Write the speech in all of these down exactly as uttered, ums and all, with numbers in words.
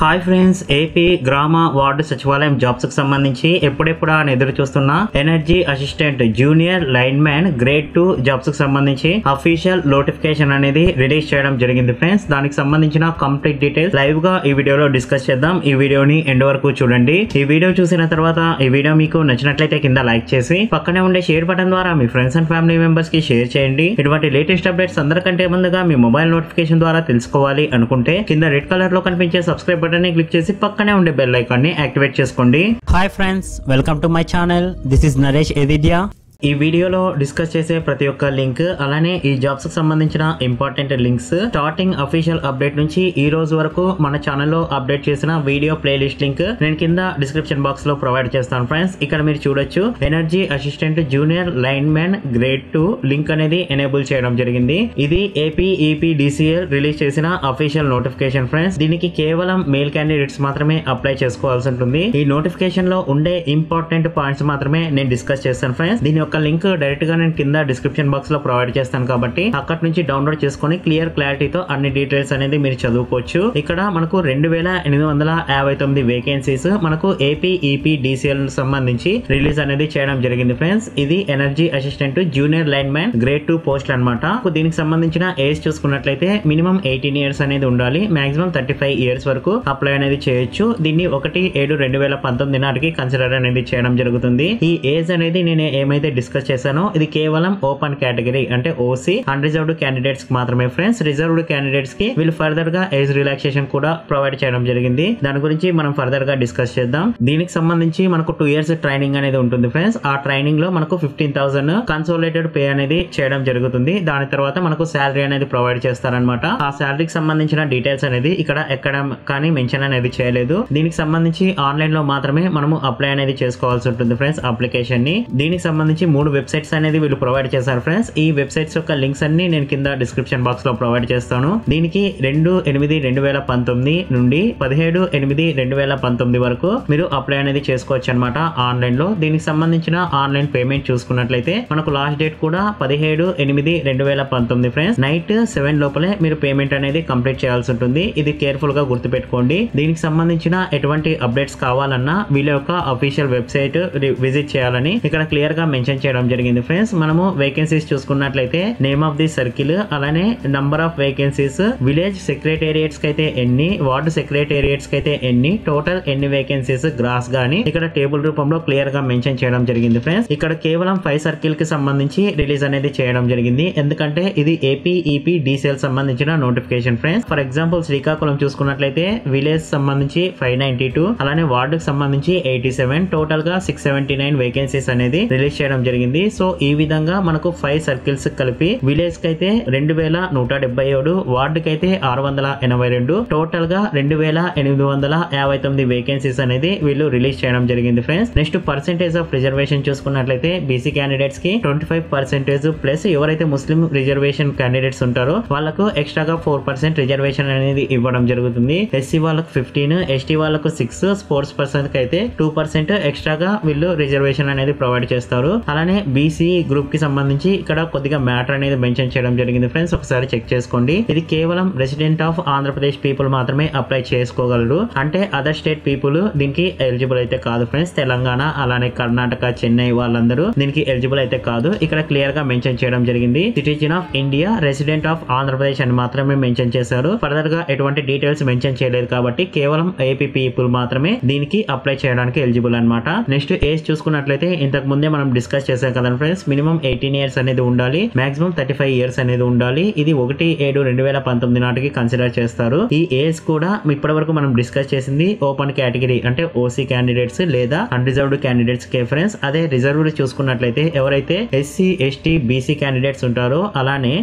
Hi friends, AP గ్రామ ward సచివాలయం జాబ్స్కి సంబంధించి ఎప్పుడెప్పుడు అని ఎదురు చూస్తున్న energy assistant junior line man grade two జాబ్స్కి సంబంధించి అఫీషియల్ నోటిఫికేషన్ అనేది రిలీజ్ చేయడం జరిగింది ఫ్రెండ్స్. దానికి సంబంధించిన కంప్లీట్ డీటెయిల్స్ లైవ్ గా ఈ వీడియోలో డిస్కస్ చేద్దాం. ఈ వీడియోని ఎండ్ వరకు చూడండి. ఈ వీడియో చూసిన తర్వాత ఈ వీడియో మీకు నచ్చినట్లయితే కింద లైక్ చేసి పక్కనే ఉండే షేర్ బటన్ ద్వారా మీ ఫ్రెండ్స్ అండ్ ఫ్యామిలీ మెంబర్స్ కి షేర్ చేయండి. ఇటువంటి లేటెస్ట్ అప్డేట్స్ అందరికంటే ముందుగా మీ మొబైల్ నోటిఫికేషన్ ద్వారా తెలుసుకోవాలి అనుకుంటే కింద రెడ్ కలర్ లో కనిపించే సబ్స్క్రైబ్ క్లిక్ చేసి పక్కనే ఉండే బెల్ ఐకాన్ ని యాక్టివేట్ చేసుకోండి. Hi friends, welcome to my channel. This is Naresh అదిద్య. ఈ వీడియోలో డిస్కస్ చేసే ప్రతి ఒక్క లింక్ అలానే ఈ జాబ్స్ కి సంబంధించిన important links starting official update నుంచి ఈ రోజు వరకు మన ఛానల్లో అప్డేట్ చేసిన వీడియో ప్లేలిస్ట్ లింక్ నేను కింద డిస్క్రిప్షన్ బాక్స్ లో ప్రొవైడ్ చేస్తాను ఫ్రెండ్స్. ఇక్కడ మీరు చూడొచ్చు energy assistant junior line man grade two link అనేది ఎనేబుల్ చేయడం జరిగింది. ఇది ఏపీ ఏపీడిసిఎల్ రిలీజ్ చేసిన అఫీషియల్ నోటిఫికేషన్ ఫ్రెండ్స్. దీనికి కేవలం మేల్ క్యాండిడేట్స్ మాత్రమే అప్లై చేసుకోవాల్సి ఉంటుంది. ఈ నోటిఫికేషన్ లో ఉండే ఇంపార్టెంట్ పాయింట్స్ మాత్రమే నేను డిస్కస్ చేస్తాను ఫ్రెండ్స్. దీని ఒక లింక్ డైరెక్ట్ గా నేను కింద డిస్క్రిప్షన్ బాక్స్ లో ప్రొవైడ్ చేస్తాను కాబట్టి అక్కడి నుంచి డౌన్లోడ్ చేసుకుని క్లియర్ క్లారిటీతో అన్ని డీటెయిల్స్ అనేది మీరు చదువుకోవచ్చు. ఇక్కడ మనకు రెండు వేల ఎనిమిది వందల యాభై తొమ్మిది వేకెన్సీస్ మనకు ఏపీ ఈపీడిసిఎల్ సంబంధించి రిలీజ్ అనేది చేయడం జరిగింది ఫ్రెండ్స్. ఇది energy assistant junior line man grade two post అనమాట. దీనికి సంబంధించిన ఏజ్ చూసుకున్నట్లయితే మినిమం ఎయిటీన్ ఇయర్స్ అనేది ఉండాలి. మాక్సిమం థర్టీ ఫైవ్ ఇయర్స్ వరకు అప్లై అనేది చేయొచ్చు. దీన్ని ఒకటి ఏడు రెండు వేల పంతొమ్మిది నాటికి కన్సిడర్ అనేది చేయడం జరుగుతుంది. ఈ ఏజ్ అనేది నేను ఏమైతే డిస్కస్ చేశాను ఇది కేవలం ఓపెన్ కేటగిరీ అంటే ఓసీ అన్రిజర్వ్డ్ క్యాండిడేట్స్ కి మాత్రమే ఫ్రెండ్స్. రిజర్వ్డ్ క్యాండిడేట్స్ కి వీళ్ళు ఫర్దర్ గా ఏజ్ రిలాక్సేషన్ కూడా ప్రొవైడ్ చేయడం జరిగింది. దాని గురించి మనం ఫర్దర్ గా డిస్కస్ చేద్దాం. దీనికి సంబంధించి మనకు టూ ఇయర్స్ ట్రైనింగ్ అనేది ఉంటుంది ఫ్రెండ్స్. ఆ ట్రైనింగ్ లో మనకు ఫిఫ్టీన్ థౌసండ్ కన్సోలేటెడ్ పే అనేది చేయడం జరుగుతుంది. దాని తర్వాత మనకు శాలరీ అనేది ప్రొవైడ్ చేస్తారనమాట. ఆ శాలరీకి సంబంధించిన డీటెయిల్స్ అనేది ఇక్కడ ఎక్కడ కానీ మెన్షన్ అనేది చేయలేదు. దీనికి సంబంధించి ఆన్లైన్ లో మాత్రమే మనము అప్లై అనేది చేసుకోవాల్సి ఉంటుంది ఫ్రెండ్స్ అప్లికేషన్ ని. దీనికి సంబంధించి మూడు వెబ్సైట్స్ అనేది వీళ్ళు ప్రొవైడ్ చేశారు ఫ్రెండ్స్. ఈ వెబ్సైట్స్ యొక్క లింక్స్ అన్ని నేను కింద డిస్క్రిప్షన్ బాక్స్ లో ప్రొవైడ్ చేస్తాను. దీనికి రెండు ఎనిమిది రెండు వేల పంతొమ్మిది నుండి పదిహేడు ఎనిమిది రెండు వేల పంతొమ్మిది వరకు మీరు అప్లై అనేది చేసుకోవచ్చు అనమాట ఆన్లైన్ లో. దీనికి సంబంధించిన ఆన్లైన్ పేమెంట్ చూసుకున్నట్లయితే మనకు లాస్ట్ డేట్ కూడా పదిహేడు ఎనిమిది రెండు వేల పంతొమ్మిది ఫ్రెండ్స్ నైట్ సెవెన్ లోపలే మీరు పేమెంట్ అనేది కంప్లీట్ చేయాల్సి ఉంటుంది. ఇది కేర్ఫుల్ గా గుర్తుపెట్టుకోండి. దీనికి సంబంధించిన ఎటువంటి అప్డేట్స్ కావాలన్నా వీళ్ళ యొక్క అఫీషియల్ వెబ్సైట్ విజిట్ చేయాలని ఇక్కడ క్లియర్ గా మెన్షన్ చేయడం జరిగింది ఫ్రెండ్స్. మనము వేకెన్సీస్ చూసుకున్నట్లయితే నేమ్ ఆఫ్ ది సర్కిల్ అలానే number of vacancies village secretariats అయితే ఎన్ని, వార్డు సెక్రటేరియట్స్ అయితే ఎన్ని, టోటల్ ఎన్ని వేకెన్సీస్ గ్రాస్ గాని ఇక్కడ టేబుల్ రూపంలో క్లియర్ గా మెన్షన్ చేయడం జరిగింది ఫ్రెండ్స్. ఇక్కడ కేవలం ఫైవ్ సర్కిల్ కి సంబంధించి రిలీజ్ అనేది చేయడం జరిగింది. ఎందుకంటే ఇది ఏపీ ఈపీ డీసీఎల్ సంబంధించిన notification friends. For example Srikakulam చూసుకున్నట్లయితే విలేజ్ సంబంధించి ఫైవ్ నైన్టీ టూ, అలానే వార్డుకి సంబంధించి ఎయిటీ సెవెన్, టోటల్ గా సిక్స్ సెవెంటీ నైన్ వేకెన్సీస్ అనేది రిలీజ్ చేయడం జరిగింది. సో ఈ విధంగా మనకు ఫైవ్ సర్కిల్స్ కలిపి విలేజ్ కి అయితే రెండు వేల నూట డెబ్బై ఏడు, వార్డు కి అయితే ఆరు వందల ఎనభై రెండు, టోటల్ గా రెండు వేల ఎనిమిది వందల యాభై తొమ్మిది వేకెన్సీస్ అనేది వీళ్ళు రిలీజ్ చేయడం జరిగింది friends. Next percentage of reservation చూసుకున్నట్లయితే బీసీ క్యాండిడేట్స్ కి ట్వంటీ ఫైవ్ పర్సెంటేజ్ ప్లస్ ఎవరైతే ముస్లిం రిజర్వేషన్ క్యాండిడేట్స్ ఉంటారో వాళ్ళకు ఎక్స్ట్రాగా ఫోర్ పర్సెంట్ రిజర్వేషన్ అనేది ఇవ్వడం జరుగుతుంది. ఎస్సీ వాళ్ళకు ఫిఫ్టీన్, ఎస్టీ వాళ్ళకు సిక్స్, స్పోర్ట్స్ పర్సన్ కి అయితే టూ పర్సెంట్ ఎక్స్ట్రాగా వీళ్ళు రిజర్వేషన్ అనేది ప్రొవైడ్ చేస్తారు. అలానే బీసీ గ్రూప్ కి సంబంధించి ఇక్కడ కొద్దిగా మ్యాటర్ అనేది మెన్షన్ చేయడం జరిగింది ఫ్రెండ్స్. ఒకసారి చెక్ చేసుకోండి. ఇది కేవలం రెసిడెంట్ ఆఫ్ ఆంధ్రప్రదేశ్ పీపుల్ మాత్రమే అప్లై చేసుకోగలరు. అంటే అదర్ స్టేట్ పీపుల్ దీనికి ఎలిజిబుల్ అయితే కాదు ఫ్రెండ్స్. తెలంగాణ అలానే కర్ణాటక చెన్నై వాళ్ళందరూ దీనికి ఎలిజిబుల్ అయితే కాదు. ఇక్కడ క్లియర్ గా మెన్షన్ చేయడం జరిగింది citizen of India resident of Andhra Pradesh అని మాత్రమే మెన్షన్ చేశారు. ఫర్దర్ గా ఎటువంటి డీటెయిల్స్ మెన్షన్ చేయలేదు కాబట్టి కేవలం ఏపీ పీపుల్ మాత్రమే దీనికి అప్లై చేయడానికి ఎలిజిబుల్ అనమాట. నెక్స్ట్ ఏజ్ చూసుకున్నట్లయితే ఇంతకు ముందే మనం డిస్కస్ చేశాం కదా ఫ్రెండ్స్. మినిమం ఎయిటీన్ ఇయర్స్ అనేది ఉండాలి, మాక్సిమం థర్టీ ఫైవ్ ఇయర్స్ అనేది ఉండాలి. ఇది ఒకటి ఏడు రెండు వేల పంతొమ్మిది నాటికి కన్సిడర్ చేస్తారు. ఈ ఏజ్ కూడా ఇప్పటి వరకు మనం డిస్కస్ చేసింది ఓపెన్ కేటగిరీ అంటే ఓసీ క్యాండిడేట్స్ లేదా అన్రిజర్వ్డ్ క్యాండిడేట్స్ కే ఫ్రెండ్స్. అదే రిజర్వ్డ్ చూసుకున్నట్లయితే ఎవరైతే ఎస్సీ ఎస్టీ బీసీ క్యాండిడేట్స్ ఉంటారో అలానే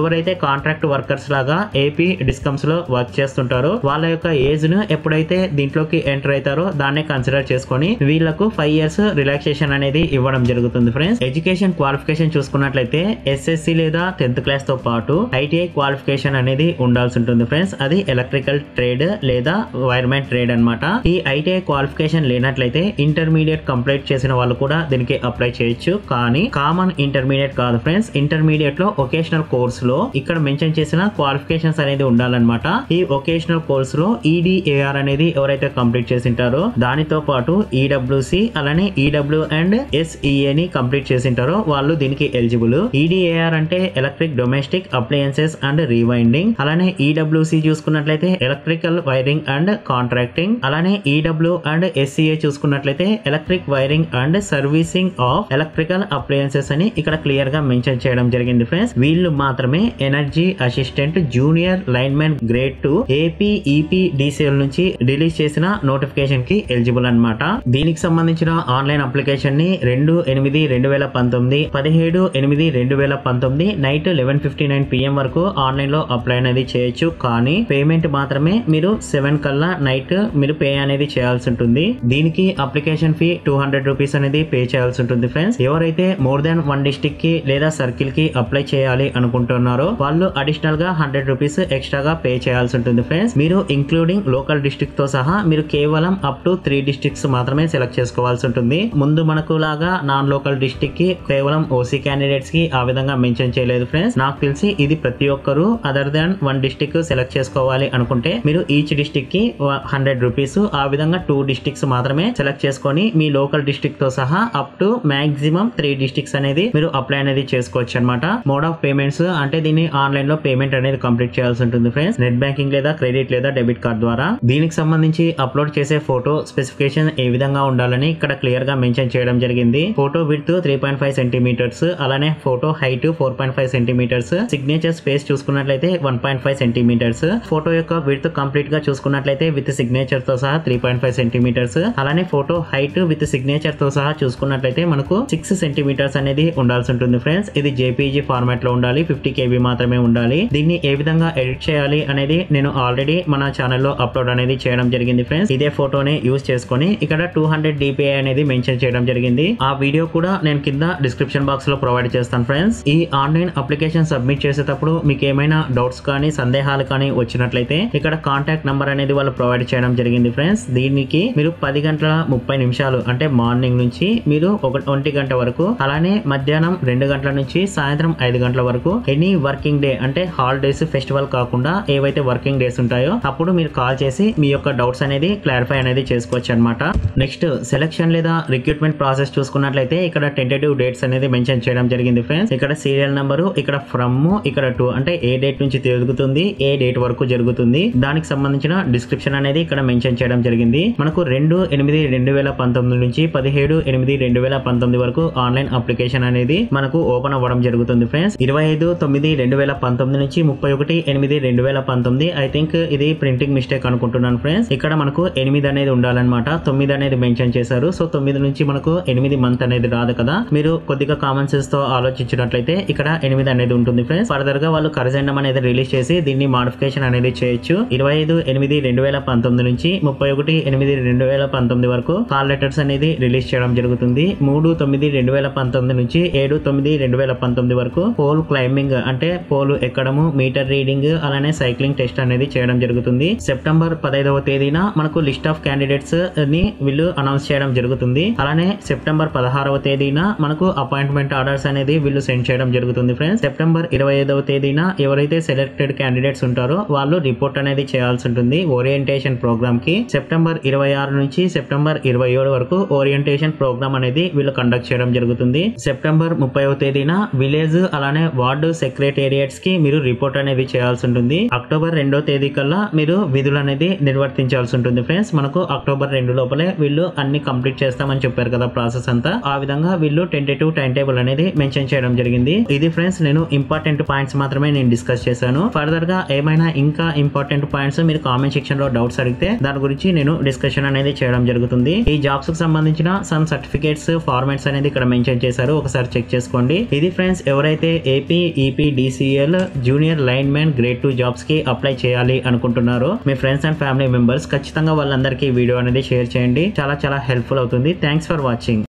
ఎవరైతే కాంట్రాక్ట్ వర్కర్స్ లాగా ఏపీ డిస్కమ్స్ లో వర్క్ చేస్తుంటారో వాళ్ళ యొక్క ఏజ్ ను ఎప్పుడైతే దీంట్లోకి ఎంటర్ అవుతారో దాన్నే కన్సిడర్ చేసుకొని వీళ్లకు ఫైవ్ ఇయర్స్ రిలాక్సేషన్ అనేది ఇవ్వడం జరుగుతుంది. ఉంటుంది ఫ్రెండ్స్. ఎడ్యుకేషన్ క్వాలిఫికేషన్ చూసుకున్నట్లయితే ఎస్ఎస్సి లేదా టెన్త్ క్లాస్ తో పాటు ఐటిఐ క్వాలిఫికేషన్ అనేది ఉండాల్సి ఉంటుంది ఫ్రెండ్స్. అది ఎలక్ట్రికల్ ట్రేడ్ లేదా వైర్మెన్ ట్రేడ్ అనమాట. ఈ ఐటిఐ క్వాలిఫికేషన్ లేనట్లయితే ఇంటర్మీడియట్ కంప్లీట్ చేసిన వాళ్ళు కూడా దీనికి అప్లై చేయొచ్చు. కానీ కామన్ ఇంటర్మీడియట్ కాదు ఫ్రెండ్స్. ఇంటర్మీడియట్ లో వొకేషనల్ కోర్స్ లో ఇక్కడ మెన్షన్ చేసిన క్వాలిఫికేషన్స్ అనేది ఉండాలన్నమాట. ఈ వొకేషనల్ కోర్స్ లో ఈడిఏఆర్ అనేది ఎవరైతే కంప్లీట్ చేసి ఉంటారో, దానితో పాటు ఈడబ్ల్యూసి అలానే ఈడబ్ల్యూ అండ్ ఎస్ఈఏ ని కంప్లీట్ చేసి ఉంటారో వాళ్ళు దీనికి ఎలిజిబుల్. ఈడిఏఆర్ అంటే electric domestic appliances and rewinding, అలానే ఈడబ్ల్యూసి చూసుకున్నట్లయితే ఎలక్ట్రికల్ వైరింగ్ అండ్ కాంట్రాక్టింగ్, అలానే ఈడబ్ల్యూ అండ్ ఎస్ఈఏ చూసుకున్నట్లయితే electric wiring and servicing of electrical appliances అని ఇక్కడ క్లియర్ గా మెన్షన్ చేయడం జరిగింది ఫ్రెండ్స్. వీళ్ళు మాత్రమే energy assistant junior linemen grade two APEPDCL నుంచి రిలీజ్ చేసిన నోటిఫికేషన్ కి ఎలిజిబుల్ అన్నమాట. దీనికి సంబంధించిన ఆన్లైన్ అప్లికేషన్ ని రెండు ఎనిమిది రెండు వేల పంతొమ్మిది పదిహేడు ఎనిమిది రెండు వేల పంతొమ్మిది night eleven fifty nine PM వరకు ఆన్లైన్ లో అప్లై అనేది చేయొచ్చు. కానీ పేమెంట్ మాత్రమే మీరు సెవెన్ కల్లా నైట్ మీరు పే అనేది చేయాల్సి ఉంటుంది. దీనికి application fee two hundred rupees అనేది పే చేయాల్సి ఉంటుంది ఫ్రెండ్స్. ఎవరైతే మోర్ దాన్ వన్ డిస్టిక్ కి లేదా సర్కిల్ కి అప్లై చేయాలి అనుకుంటున్నారో వాళ్ళు అడిషనల్ గా హండ్రెడ్ రూపీస్ ఎక్స్ట్రా గా పే చేయాల్సి ఉంటుంది ఫ్రెండ్స్. మీరు ఇంక్లూడింగ్ లోకల్ డిస్టిక్ తో సహా మీరు కేవలం అప్ టు త్రీ డిస్టిక్స్ మాత్రమే సెలెక్ట్ చేసుకోవాల్సి ఉంటుంది. ముందు మనకు లాగా నాన్ లోకల్ డిస్టిక్ కి కేవలం ఓసీ క్యాండిడేట్స్ కి ఆ విధంగా మెన్షన్ చేయలేదు ఫ్రెండ్స్. నాకు తెలిసి ఇది ప్రతి ఒక్కరు other than one district select చేసుకోవాలి అనుకుంటే మీరు ఈచ్ డిస్టిక్ కి హండ్రెడ్ రూపీస్, ఆ విధంగా టూ డిస్టిక్స్ మాత్రమే సెలెక్ట్ చేసుకొని మీ లోకల్ డిస్టిక్ తో సహా up to maximum three districts అనేది మీరు అప్లై అనేది చేసుకోవచ్చు అనమాట. మోడ్ ఆఫ్ పేమెంట్స్ అంటే దీన్ని ఆన్లైన్ లో పేమెంట్ అనేది కంప్లీట్ చేయాల్సి ఉంటుంది ఫ్రెండ్స్, నెట్ బ్యాంకింగ్ లేదా క్రెడిట్ లేదా డెబిట్ కార్డ్ ద్వారా. దీనికి సంబంధించి అప్లోడ్ చేసే ఫోటో స్పెసిఫికేషన్ ఏ విధంగా ఉండాలని ఇక్కడ క్లియర్ గా మెన్షన్ చేయడం జరిగింది. Photo width three point five centimetres, అలానే photo height four point five centimetres, signature space చూసుకున్నట్లయితే one point five centimetres. Photo యొక్క విడ్త్ కంప్లీట్ గా చూసుకున్నట్లయితే విత్ సిగ్నేచర్ తో సహా త్రీ పాయింట్ ఫైవ్ సెంటీమీటర్స్, అలానే ఫోటో హైట్ విత్ సిగ్నేచర్ తో సహా చూసుకున్నట్లయితే మనకు సిక్స్ సెంటీమీటర్స్ అనేది ఉండాల్సి ఉంటుంది ఫ్రెండ్స్. ఇది జేపీజీ ఫార్మాట్ లో ఉండాలి, ఫిఫ్టీ కేబీ మాత్రమే ఉండాలి. దీన్ని ఏ విధంగా ఎడిట్ చేయాలి అనేది నేను ఆల్రెడీ మన ఛానల్లో అప్లోడ్ అనేది చేయడం జరిగింది ఫ్రెండ్స్. ఇదే ఫోటోని యూజ్ చేసుకుని ఇక్కడ టూ హండ్రెడ్ డిపిఐ అనేది మెన్షన్ చేయడం జరిగింది. ఆ వీడియో కూడా నేను కింద డిస్క్రిప్షన్ బాక్స్ లో ప్రొవైడ్ చేస్తాను ఫ్రెండ్స్. ఈ ఆన్లైన్ అప్లికేషన్ సబ్మిట్ చేసేటప్పుడు మీకు ఏమైనా డౌట్స్ కానీ సందేహాలు కానీ వచ్చినట్లయితే ఇక్కడ కాంటాక్ట్ నంబర్ అనేది వాళ్ళు ప్రొవైడ్ చేయడం జరిగింది ఫ్రెండ్స్. దీనికి మీరు పది గంటల ముప్పై నిమిషాలు అంటే మార్నింగ్ నుంచి మీరు ఒంటి గంట వరకు, అలానే మధ్యాహ్నం రెండు గంటల నుంచి సాయంత్రం ఐదు గంటల వరకు ఎనీ వర్కింగ్ డే అంటే హాలిడేస్ ఫెస్టివల్ కాకుండా ఏవైతే వర్కింగ్ డేస్ ఉంటాయో అప్పుడు మీరు కాల్ చేసి మీ యొక్క డౌట్స్ అనేది క్లారిఫై అనేది చేసుకోవచ్చు అనమాట. నెక్స్ట్ సెలక్షన్ లేదా రిక్రూట్మెంట్ ప్రాసెస్ చూసుకున్నట్లయితే ఇక్కడ టెంటేటివ్ డేట్స్ అనేది మెన్షన్ చేయడం జరిగింది ఫ్రెండ్స్. ఇక్కడ సీరియల్ నెంబరు, ఇక్కడ ఫ్రమ్, ఇక్కడ టూ అంటే ఏ డేట్ నుంచి జరుగుతుంది ఏ డేట్ వరకు జరుగుతుంది, దానికి సంబంధించిన డిస్క్రిప్షన్ అనేది ఇక్కడ మెన్షన్ చేయడం జరిగింది. మనకు రెండు ఎనిమిది రెండు వేల పంతొమ్మిది నుంచి పదిహేడు ఎనిమిది రెండు వేల పంతొమ్మిది వరకు ఆన్లైన్ అప్లికేషన్ అనేది మనకు ఓపెన్ అవ్వడం జరుగుతుంది ఫ్రెండ్స్. ఇరవై ఐదు తొమ్మిది రెండు వేల పంతొమ్మిది నుంచి ముప్పై ఒకటి ఎనిమిది రెండు వేల పంతొమ్మిది ఐ థింక్ ఇది ప్రింటింగ్ మిస్టేక్ అనుకుంటున్నాను ఫ్రెండ్స్. ఇక్కడ మనకు ఎనిమిది అనేది ఉండాలన్నమాట, తొమ్మిది అనేది మెన్షన్ చేశారు. సో తొమ్మిది నుంచి మనకు ఎనిమిది మంత్ అనేది రాదు కదా, మీరు కొద్దిగా కామన్ సెన్స్ తో ఆలోచించినట్లయితే ఇక్కడ ఎనిమిది అనేది ఉంటుంది ఫ్రెండ్స్. ఫర్దర్ గా వాళ్ళు కరెజెండం అనేది రిలీజ్ చేసి దీన్ని మాడిఫికేషన్ అనేది చేయొచ్చు. ఇరవై ఐదు ఎనిమిది రెండు వేల పంతొమ్మిది నుంచి ముప్పై ఒకటి ఎనిమిది రెండు వేల పంతొమ్మిది వరకు కాల్ లెటర్స్ అనేది రిలీజ్ చేయడం జరుగుతుంది. మూడు తొమ్మిది రెండు వేల పంతొమ్మిది నుంచి ఏడు తొమ్మిది రెండు వేల పంతొమ్మిది వరకు పోల్ క్లైంబింగ్ అంటే పోలు ఎక్కడము, మీటర్ రీడింగ్, అలానే సైక్లింగ్ టెస్ట్ అనేది చేయడం జరుగుతుంది. సెప్టెంబర్ పదైదవ తేదీన మనకు లిస్ట్ ఆఫ్ క్యాండిడేట్స్ ని వీళ్ళు అనౌన్స్ చేయడం జరుగుతుంది. అలానే సెప్టెంబర్ పదహారవ తేదీన మనకు అపాయింట్మెంట్ ఆర్డర్స్ అనేది వీళ్ళు సెండ్ చేయడం జరుగుతుంది ఫ్రెండ్స్. సెప్టెంబర్ ఇరవై ఐదవ తేదీన ఎవరైతే సెలెక్టెడ్ క్యాండిడేట్స్ ఉంటారో వాళ్ళు రిపోర్ట్ అనేది చేయాల్సి ఉంటుంది ఓరియంటేషన్ ప్రోగ్రామ్ కి. సెప్టెంబర్ ఇరవై ఆరు నుంచి సెప్టెంబర్ ఇరవై ఏడు వరకు ఓరియంటేషన్ ప్రోగ్రామ్ అనేది వీళ్ళు కండక్ట్ చేయడం జరుగుతుంది. సెప్టెంబర్ ముప్పైవ తేదీన విలేజ్ అలానే వార్డు సెక్రటేరియట్స్ కి మీరు రిపోర్ట్ అనేది చేయాల్సి ఉంటుంది. అక్టోబర్ రెండో తేదీ కల్లా మీరు విధులు అనేది నిర్వర్తించాల్సి ఉంటుంది ఫ్రెండ్స్. మనకు అక్టోబర్ రెండు లోపలే వీళ్ళు అన్ని కంప్లీట్ చేస్తామని చెప్పారు కదా ప్రాసెస్ అంతా, ఆ విధంగా వీళ్ళు టెంటేటివ్ టైం టేబుల్ అనేది మెన్షన్ చేయడం జరిగింది. ఇది ఫ్రెండ్స్ నేను ఇంపార్టెంట్ పాయింట్స్ మాత్రమే నేను డిస్కస్ చేశాను. ఫర్దర్ గా ఏమైనా ఇంకా ఇంపార్టెంట్ పాయింట్స్ మీరు కామెంట్ సెక్షన్ లో డౌట్స్ అడిగితే దాని గురించి నేను డిస్కషన్ అనేది చేయడం జరుగుతుంది. ఈ జాబ్స్ కు సంబంధించిన సమ్ సర్టిఫికేట్స్ ఫార్మాట్స్ అనేది ఇక్కడ మెన్షన్ చేశారు, ఒకసారి చెక్ చేసుకోండి. ఇది ఫ్రెండ్స్ ఎవరైతే AP EPDCL junior line man grade two jobs కి అప్లై చేయాలి అనుకుంటున్నారో మీ ఫ్రెండ్స్ అండ్ ఫ్యామిలీ మెంబర్స్ ఖచ్చితంగా వాళ్ళందరికీ వీడియో అనేది షేర్ చేయండి, చాలా చాలా హెల్ప్ఫుల్ అవుతుంది. Thanks for watching.